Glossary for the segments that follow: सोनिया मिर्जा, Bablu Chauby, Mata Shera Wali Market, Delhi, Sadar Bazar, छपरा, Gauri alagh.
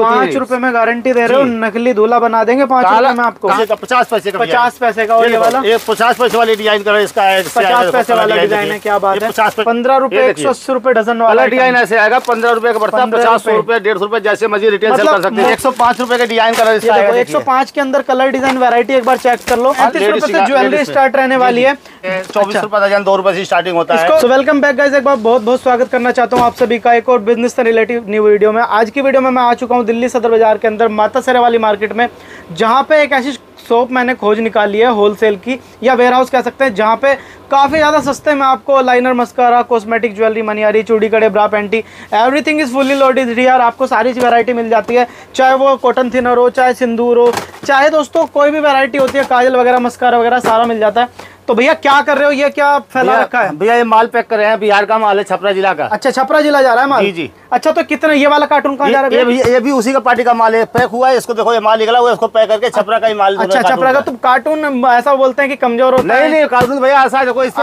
₹5 में गारंटी दे रहे हो, नकली दूल्हा बना देंगे ₹5 में आपको। 50 पैसे का, 50 पैसे का। और ये वाला 50 पैसे वाली डिजाइन करो, इसका 50 पैसे वाला डिजाइन है। क्या बात है, 15 रुपए, 180 रुपए डजन वाला डिजाइन ऐसे आएगा, 15 रुपए का पड़ता है, 50 रुपए, 150 रुपए जैसे मर्जी रिटेल सेल कर सकते हैं। 105 रुपए का डिजाइन कलर इसका है, 105 के अंदर कलर डिजाइन वैरायटी एक बार चेक कर लो। 35 रुपए से ज्वेलरी स्टार्ट रहने वाली है, 24 रुपए डजन, 2 रुपए से स्टार्टिंग होता है। सो वेलकम बैक गाइस, एक बार बहुत स्वागत करना चाहता हूँ आप सभी का एक और बिजनेस से रिलेटेड न्यू वीडियो में। आज की वीडियो में मैं आ चुका हूँ दिल्ली सदर बाजार के अंदर माता शेरा वाली मार्केट में, जहाँ पे एक ऐसी शॉप मैंने खोज निकाली है होलसेल की या वेयरहाउस कह सकते हैं, जहाँ पे काफ़ी ज़्यादा सस्ते में आपको लाइनर, मस्कारा, कॉस्मेटिक, ज्वेलरी, मनियारी, चूड़ी, कड़े, bra, panty, everything is fully loaded here. आपको सारी वैरायटी मिल जाती है, चाहे वो कॉटन थिनर हो, चाहे सिंदूर हो, चाहे दोस्तों कोई भी वैरायटी होती है, काजल वगैरह, मस्कारा वगैरह सारा मिल जाता है। तो भैया क्या कर रहे हो, ये क्या फैला रखा है? भैया ये माल पैक कर रहे हैं, बिहार का माल है, छपरा जिला का। अच्छा, छपरा जिला जा रहा है माल? जी जी। अच्छा, तो कितने ये वाला कार्टून कहाँ जा रहा है? ये भी उसी का पार्टी का माल है, पैक हुआ है। इसको देखो, ये माल निकला हुआ है, इसको पैक करके छपरा का ही माल। अच्छा, छपरा का। तुम कार्टून ऐसा बोलते हैं कि कमजोर होता है? नहीं कार्टून भैया ऐसा देखो, इससे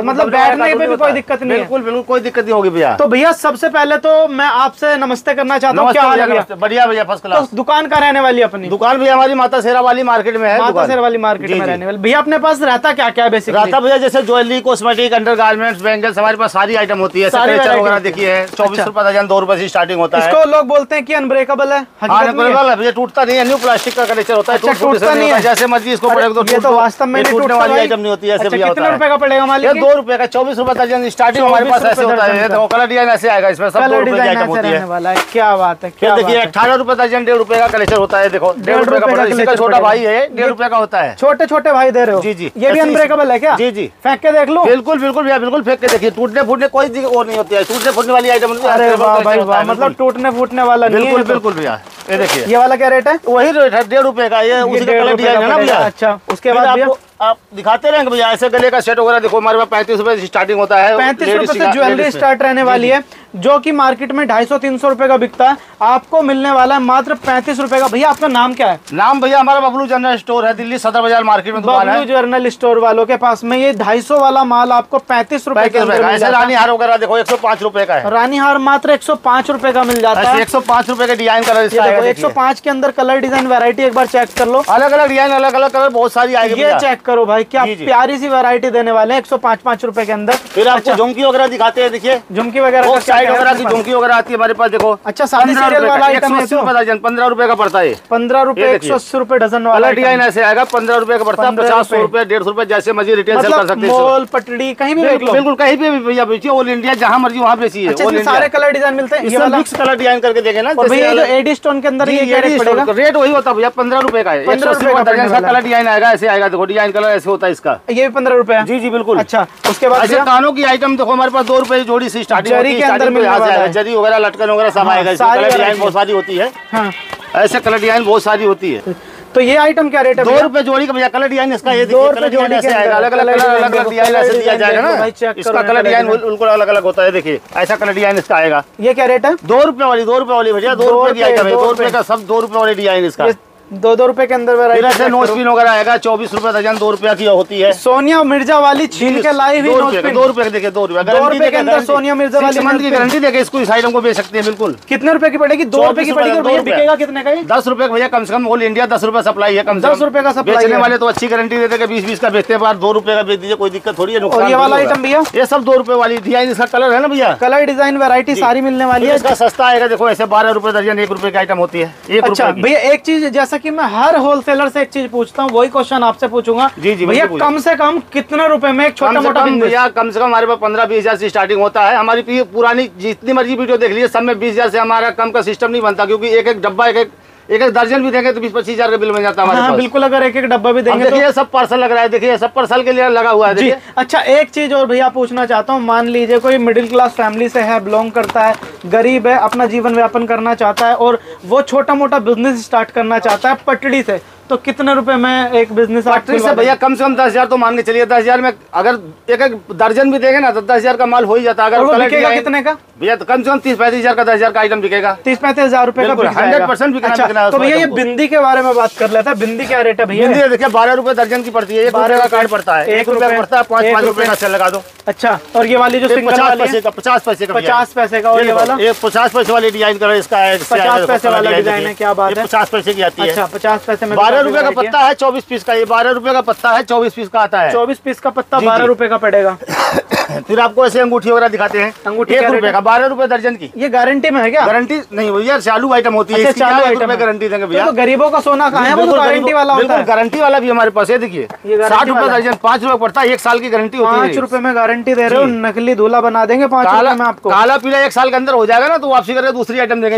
मतलब बैठने पे भी कोई दिक्कत नहीं, बिल्कुल बिल्कुल कोई दिक्कत नहीं होगी भैया। तो भैया सबसे पहले तो मैं आपसे नमस्ते करना चाहता हूँ। क्या हाल है? बढ़िया भैया, फर्स्ट क्लास। दुकान कहाँ रहने वाली है अपनी? दुकान भैया हमारी माता शेरा वाली मार्केट में है। माता शेरा वाली मार्केट में रहने वाली। भैया अपने पास रहता क्या क्या बेसिकली? रहता भैया जैसे ज्वेलरी, कॉस्मेटिक, अंडरगारमेंट्स, बैंगल्स, हमारे पास सारी आइटम होती है। सारे वगैरह देखिए, 24 रुपए दर्जन, 2 रुपए से स्टार्टिंग होता है। इसको लोग बोलते हैं कि अनब्रेकेबल है, अनब्रेकेबल है भैया, टूटता नहीं है, न्यू प्लास्टिक का कनेक्शन होता है, टूटता नहीं है, जैसे मर्जी इसको पड़े तो। ये तो वास्तव में टूटने वाली आइटम नहीं होती है। कितने रुपए का पड़ेगा माल? 2 रुपए का, 24 रुपए दर्जन स्टार्टिंग हमारे पास ऐसे होता है। देखो कलर डिजाइन ऐसे आएगा, इसमें सब 2 रुपए की आइटम होती है। क्या बात है, क्या देखिए 18 रुपए दर्जन, 1.5 रुपए का कलेक्शन होता है। देखो 1.5 रुपए का पड़ेगा, इसका छोटा भाई है, 1.5 रुपए का होता है। छोटे छोटे भाई दे रहे हो? जी जी। ये भी अनब्रेकेबल है क्या? जी जी। फेंक के देख लो? बिल्कुल बिल्कुल भैया, बिल्कुल फेंक के देखिए, टूटने फूटने कोई चीज और नहीं होती है, टूटने फूटने वाली आइटम। अरे वाह भाई वाह, मतलब टूटने फूटने वाला नहीं है। बिल्कुल बिल्कुल भैया, ये देखिए ये वाला क्या रेट है? वही रेट है, 1.5 रुपए का। ये उसी का कलर डिजाइन है ना भैया। अच्छा, उसके बाद आप दिखाते रहेंगे भैया ऐसे गले का सेट वगैरह। देखो हमारे पास 35 रुपए से स्टार्टिंग होता है, 35 रुपए से ज्वेलरी स्टार्ट रहने वाली है, जो कि मार्केट में 250-300 रुपए का बिकता है, आपको मिलने वाला है मात्र 35 रुपए का। भैया आपका नाम क्या है? नाम भैया हमारा बबलू जनरल स्टोर है, दिल्ली सदर बाजार मार्केट में दुकान है। बबलू जनरल स्टोर वालों के पास में ये 250 वाला माल आपको 35 रुपए का। रानीहार वगैरह देखो 105 रुपए का है, रानीहार मात्र 105 रुपए का मिल जाता है। 105 रुपए का डिजाइन कलर, 105 के अंदर कलर डिजाइन वैरायटी एक बार चेक कर लो, अलग अलग डिजाइन, अलग अलग कलर, बहुत सारी आएगी। ये चेक करो भाई, क्या प्यारी सी वैरायटी देने वाले हैं 105-5 रुपए के अंदर। फिर आपको झुमकी वगैरह दिखाते हैं, देखिए झुमकी वगैरह, झुमकी वगैरह आती है हमारे पास। देखो अच्छा, सारी सीरियल वाला आइटम है, 15 रुपए का पड़ता है, 15 रुपए, 180 रुपए डजन वाला डिजाइन ऐसे आएगा, 15 रुपए का पड़ता है, 50 रुपए, 150 रुपए जैसे मर्जी रिटेल सेल कर सकते हैं। मॉल, पटड़ी, कहीं भी, बिल्कुल कहीं पे भी भैया बेचिए, ऑल इंडिया जहाँ मर्जी वहाँ बेचिए। सारे कलर डिजाइन मिलते हैं, ये वाला मिक्स कलर डिजाइन करके देखे ना भैया, जो एडी स्टोन के अंदर रेट वही होता है भैया, 15 रुपए का है, 180 का कलर डिजाइन आएगा, ऐसे आएगा। देखो डिजाइन कलर ऐसे होता है इसका, ये भी 15 रुपए। जी जी बिल्कुल। अच्छा, उसके बाद कानों की आइटम देखो हमारे पास 2 रुपए जोड़ी से स्टार्टिंग, जरी वगैरह, लटकन वगैरह सब आएगा। कलर डिजाइन बहुत सारी होती है। हाँ। ऐसे कलर डिजाइन बहुत सारी होती है। तो ये आइटम क्या रेट है? 2 रुपए जोड़ी का भैया कलर डिजाइन इसका, ये 2 रुपए जोड़ी आएगा, अलग अलग अलग अलग डिजाइन ऐसे दिया जाएगा ना, इसका कलर डिजाइन बिल्कुल अलग अलग होता है। देखिए ऐसा कलर डिजाइन इसका आएगा, ये क्या रेट है? 2 रुपए वाली भैया, 2 रुपए की आइटम है, 2 रुपए का सब, 2 रुपए वाले डिजाइन इसका, 2-2 रुपए के अंदर वैरायटी। नोजपिन वगैरह आएगा, 24 रुपए दर्जन, 2 रुपए की होती है। सोनिया मिर्जा वाली छीन के लाई हुई नोजपिन, 2 रुपए के देखिए, 2 रुपए के अंदर सोनिया मिर्जा वाली मंथ की गारंटी देके इसको इस आइटम को बेच सकते हैं। बिल्कुल। कितने रुपए की पड़ेगी? 2 रुपए की पड़ेगी। भैया बिकेगा कितने का? 10 रुपए भैया कम से कम, ऑल इंडिया 10 रुपए सप्लाई है, कम 10 रुपए का सप्लाई। बेचने वाले तो अच्छी गारंटी दे देंगे, 20-20 का बेचते हैं, 2 रुपए का बेच दीजिए, कोई दिक्कत थोड़ी है। और ये वाला आइटम भैया ये सब 2 रुपए वाली डिजाइन इसका कलर है ना भैया, कलर डिजाइन वैरायटी सारी मिलने वाली है। इसका सस्ता आएगा देखो, ऐसे 12 रुपए दर्जन, 1 रुपए की आइटम होती है। अच्छा भैया एक चीज, जैसा कि मैं हर होलसेलर से एक चीज पूछता हूँ, वही क्वेश्चन आपसे पूछूंगा। जी जी भैया, कम से कम कितने रुपए में एक छोटा मोटा बिजनेस? भैया कम से कम हमारे पास 15-20 हजार से स्टार्टिंग होता है। हमारी पुरानी जितनी मर्जी वीडियो देख लीजिए, सब में 20 हजार से हमारा कम का सिस्टम नहीं बनता, क्योंकि एक डब्बा एक दर्जन भी देंगे तो 20-25 हजार का बिल बन जाता है हमारे पास। बिल्कुल, अगर एक डब्बा भी देंगे तो। ये सब पार्सल लग रहा है, देखिए सब पार्सल के लिए लगा हुआ है। देखिए अच्छा, एक चीज और भैया पूछना चाहता हूँ, मान लीजिए कोई मिडिल क्लास फैमिली से है, बिलोंग करता है, गरीब है, अपना जीवन व्यापन करना चाहता है और वो छोटा मोटा बिजनेस स्टार्ट करना चाहता है पटड़ी से, तो कितने रुपए में एक बिजनेस फैक्ट्री से? भैया कम से कम 10,000 तो मान के चलिए। 10,000 में अगर एक एक दर्जन भी देंगे ना तो 10,000 का माल हो ही जाता है। अगर बिकेगा कितने का भैया? तो कम से कम 30-35,000 का 10,000 का आइटम बिकेगा। 30-35,000 रुपए का 100% बिकना। तो भैया ये बिंदी के बारे में बात कर लेता है, बिंदी क्या रेट है भैया? बिंदी देखिए 12 रुपए दर्जन की पड़ती है। 12 का कार्ड पड़ता है, 1 रुपया पड़ता है, 5 रुपए का सेल लगा दो। अच्छा, और ये वाली जो 50 पैसे का 50 पैसे का, और ये वाला 50 पैसे वाली डिजाइन करो, इसका 50 पैसे वाला डिजाइन है। क्या बात है, 50 पैसे की आती है। अच्छा, 50 पैसे में 12 रुपए का पत्ता है, 24 पीस का। ये 12 रुपए का पत्ता है, 24 पीस का आता है। 24 पीस का पत्ता 12 रुपए का पड़ेगा। फिर आपको ऐसे अंगूठी वगैरह दिखाते हैं, अंगूठी 1 रुपए का 12 रुपए दर्जन की। ये गारंटी में है क्या? गारंटी नहीं भैया, चालू आइटम होती है, गारंटी देंगे भैया। गरीबों का सोना कहाँ है, गारंटी वाला होता है। गारंटी वाला भी हमारे पास है। देखिए 60 रुपए दर्जन, 5 रुपए पड़ता है, 1 साल की गारंटी होती है। 5 रुपए में गारंटी दे रहे हो, नकली दूल्हा बना देंगे 5 रुपए में आपको। काला पीला 1 साल के अंदर हो जाएगा ना तो वापसी करके दूसरी आइटम देंगे।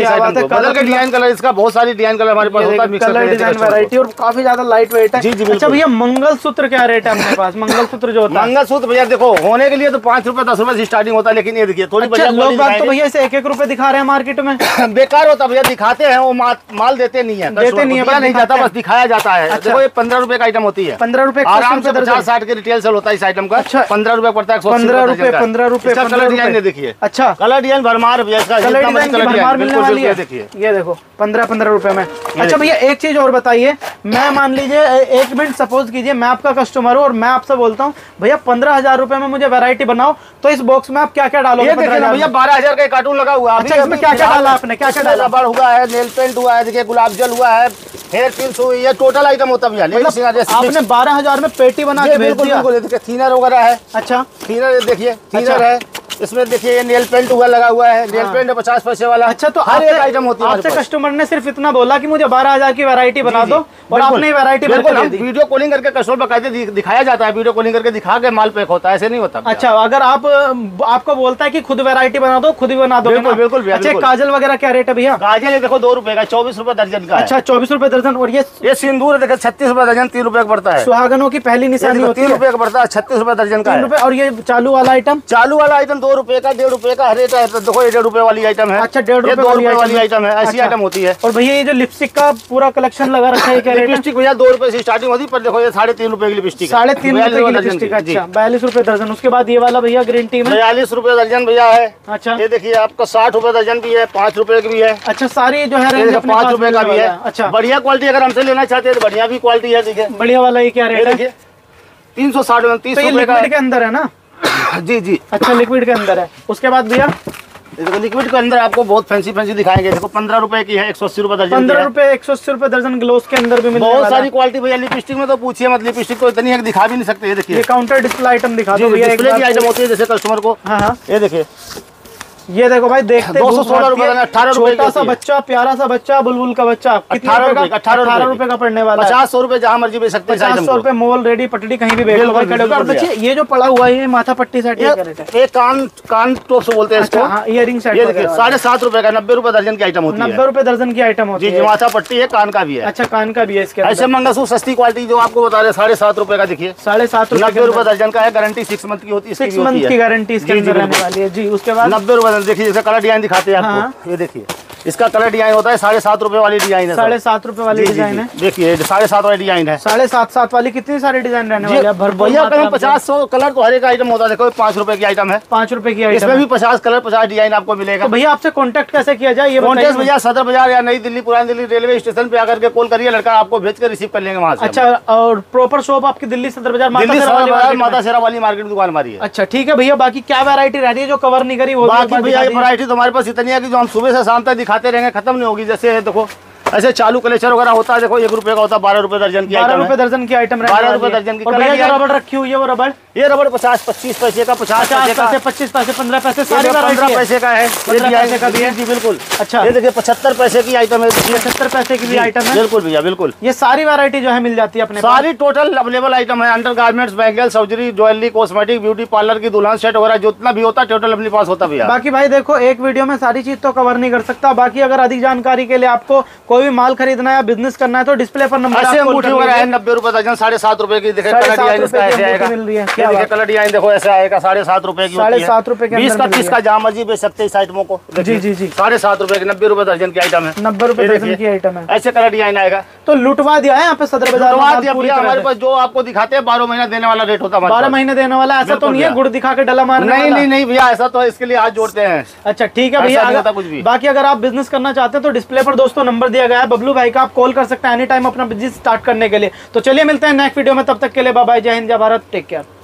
डिजाइन कलर इसका बहुत सारी डिजाइन कलर हमारे पास होता है, कलर डिजाइन वैरायटी, और काफी ज्यादा लाइट वेट है। अच्छा भैया मंगलसूत्र क्या रेट है अपने पास? मंगलसूत्र जो होता है, मंगलसूत्र भैया देखो होने के लिए तो 5 रुपए 10 रुपए से स्टार्टिंग होता है, लेकिन ये देखिए थोड़ी लोग बात तो भैया इसे 1-1 रुपए दिखा रहे हैं मार्केट में। बेकार होता भैया, दिखाते हैं वो माल देते नहीं है, नहीं जाता, बस दिखाया जाता है। देखो ये 15 रुपए का आइटम होती है, 15 रुपए आराम से 50-60 के रिटेल सेल होता है इस आइटम का। 15 रुपए पड़ता है, 15 रुपए 15 रुपए। कलर डिजाइन देखिए, अच्छा कलर डिजाइन भरमार भैया, देखिए ये देखो 15-15 रुपए में। अच्छा भैया एक चीज और बताइए, मैं मान लीजिए एक मिनट सपोज कीजिए मैं आपका कस्टमर हूँ और मैं आपसे बोलता हूँ भैया 15,000 रुपए में मुझे वैरायटी बनाओ, तो इस बॉक्स में आप क्या क्या डालोगे? भैया 12,000 का कार्टून लगा हुआ। अच्छा, इसमें क्या क्या डाला आपने? क्या क्या डाला? रबर हुआ है, नेल पेंट हुआ है, देखिए गुलाब जल हुआ है, हेयर पिंस हुई है, टोटल आइटम होता है भैया। आपने 12,000 में पेटी बना के बेच दिया। थिनर वगैरह है, अच्छा थिनर देखिए, थिनर है इसमें, देखिए नेल पेंट हुआ लगा हुआ है, नेल पेंट 50 पैसे वाला। अच्छा, तो हर एक आइटम होती है। आपसे कस्टमर ने सिर्फ इतना बोला कि मुझे 12,000 की वैरायटी बना दो और आपने वैरायटी बना दी। वीडियो कॉलिंग करके कस्टमर बकायदे दिखाया जाता है, वीडियो कॉलिंग करके दिखा के माल पैक होता है, ऐसे नहीं होता। अच्छा, अगर आप आपको बोलता है कि खुद वैरायटी बना दो, खुद ही बना दो। बिल्कुल। अच्छा, काजल वगैरह क्या रेट है भैया? काजल देखो 2 रुपए का, 24 रुपए दर्जन का। अच्छा, 24 रुपए दर्जन। और ये सिंदूर देखो 36 रुपए दर्जन, 3 रुपए का पड़ता है। सुहागनों की पहली निशानी 3 रुपए का पड़ता है, 36 रुपए दर्जन का। और ये चालू वाला आइटम? चालू वाला आइटम 2 रुपए का, 1.5 रुपए का हर एक आइटम। देखो ये 1.5 रुपए वाली आइटम है। अच्छा, 2 रुपए वाली आइटम है, ऐसी आइटम होती है। और भैया ये जो लिपस्टिक का पूरा कलेक्शन लगा रखा है, लिपस्टिक भैया 2 रुपए से स्टार्टिंग होती है, पर देखो ये 3.5 रुपए की लिपस्टिक, 3.5 रुपए की लिपस्टिक। अच्छा, 42 रुपए दर्जन। उसके बाद ये वाला भैया ग्रीन टी में 42 रुपए दर्जन भैया है। अच्छा, ये देखिए आपका 60 रुपए दर्जन भी है, 5 रुपए की भी है। अच्छा, सारी जो है 5 रुपए का भी है। अच्छा, बढ़िया क्वालिटी अगर हमसे लेना चाहते हैं तो बढ़िया भी क्वालिटी है। देखिए बढ़िया वाला ये क्या रेट है? 360 के अंदर है ना? जी जी। अच्छा, लिक्विड के अंदर है। उसके बाद भैया लिक्विड के अंदर आपको बहुत फैंसी फैंसी दिखाएंगे। देखो 15 रुपए की है, 180 रुपए दर्जन। 15 रुपए 180 रुपए दर्जन। ग्लोस के अंदर भी बहुत सारी क्वालिटी भैया। लिपस्टिक में तो पूछिए मत, लिपस्टिक तो इतनी है दिखा भी नहीं सकते। देखिए काउंटर डिस्प्ले आइटम दिखा दो भैया, आइटम होती है जैसे कस्टमर को। हाँ, ये देखिए, ये देखो भाई, देखते 216 रुपए, 18 रुपए। छोटा सा बच्चा, प्यारा सा बच्चा, बुलबुल का बच्चा, 18 रुपए का पड़ने वाला। 50-100 रुपए जहाँ मर्जी बेच सकते हैं। 50-100 रुपए मोल रेडी पटड़ी कहीं भी बेच। ये जो पड़ा हुआ है माथा पट्टी सेट, ये कान टोप से बोलते हैं इसको, इयरिंग सेट। 7.5 रुपए का, 90 रुपए दर्जन की आइटम होती है। 90 रुपए दर्जन की आइटम होती है। माथा पट्टी है, कान का भी है। अच्छा, कान का भी है इसके। ऐसे मंगलसूत्र सस्ती क्वालिटी जो आपको बता रहे 7.5 रुपए का, देखिए 7.5 रुपए, 90 रुपए दर्जन का है। गारंटी 6 मंथ की होती है, 6 मंथ की गारंटी इसके अंदर रहने वाली है जी। उसके बाद 90 रुपए। देखिए जैसे कलर डिजाइन दिखाते हैं आपको, ये देखिए इसका कलर डिजाइन होता है 7.5 रुपए वाली डिजाइन है। 7.5 रुपए वाली डिजाइन है, देखिए 7.5 वाली डिजाइन है। 7.5 वाली कितनी सारी डिजाइन रहने वाली है भैया? 50-100 कलर तो हर एक आइटम होता है। देखो 5 रुपए की आइटम है, 5 रुपए की आइटम, इसमें भी 50 कलर 50 डिजाइन आपको मिलेगा। भैया आपसे कॉन्टेक्ट कैसे किया जाए? ये कॉन्टेक्ट भैया सदर बाजार या नई दिल्ली पुरानी दिल्ली रेलवे स्टेशन पे आकर के कॉल करिए, लड़का आपको भेज कर रिसीव कर लेंगे वहाँ से। अच्छा, और प्रॉपर शॉप आपकी दिल्ली सदर बाजार माता शेरा वाली मार्केट दुकान हमारी है। अच्छा ठीक है भैया, बाकी क्या वैरायटी रहती है जो कवर नहीं करी? बाकी भैया वैरायटी तो हमारे पास इतनी है कि जो हम सुबह से शाम तक खाते रहेंगे, खत्म नहीं होगी। जैसे देखो ऐसे चालू कलेक्चर वगैरह होता है। देखो 1 रुपए का होता है, 12 रुपए दर्जन की आइटम है। 12 रुपए दर्जन की आइटम, 12 रुपए दर्जन की। रबड़ रखी हुई है, वो रबड़, ये रबड़ 50-25 पैसे का, 50 पैसे 25 पैसे 15 पैसे 15 पैसे का है। जी बिल्कुल। अच्छा, ये देखिए 75 पैसे की आइटम है, 75 पैसे की भी आइटम है। बिल्कुल भैया बिल्कुल, ये सारी वैरायटी जो है मिल जाती है अपने। सारी टोटल अवेलेबल आइटम है, under garments, bangle, surgery, jewellery, cosmetic, beauty parlour की दुल्हन सेट वगैरह जितना भी होता है टोटल अपने पास होता है भैया। बाकी भाई देखो एक वीडियो में सारी चीज तो कवर नहीं कर सकता। बाकी अगर अधिक जानकारी के लिए आपको कोई भी माल खरीदना है, बिजनेस करना है तो डिस्प्ले पर नंबर ऐसे अंगूठी वगैरह है 90 रुपए दर्जन, 7.5 रुपए की दिखे कलर डिजाइन इसका ऐसे आएगा, देखिए कलर डिजाइन देखो ऐसे आएगा 7.5 रुपए की, 7.5 रुपए के 20 का 30 का जामा जी बेच सकते इस आइटमों को। जी जी जी 7.5 रुपए की 90 रुपए दर्जन की आइटम है, 90 रुपए दर्जन की आइटम है, ऐसे कलर डिजाइन आएगा। तो लुटवा दिया है यहाँ पे सदर बाजार, हमारे पास जो आपको दिखाते हैं 12 महीना देने वाला रेट होता है, 12 महीने देने वाला। ऐसा तो नहीं है गुड़ दिखा के डला मारना, नहीं नहीं भैया ऐसा तो इसके लिए हाथ जोड़ते हैं। अच्छा ठीक है भैया, बाकी अगर आप बिजनेस करना चाहते हैं तो डिस्प्ले पर दोस्तों नंबर दिया गया है, बबलू भाई का आप कॉल कर सकते हैं एनी टाइम अपना बिजनेस स्टार्ट करने के लिए। तो चलिए मिलते हैं नेक्स्ट वीडियो में, तब तक के लिए बाय बाय, जय हिंद जय भारत, टेक केयर।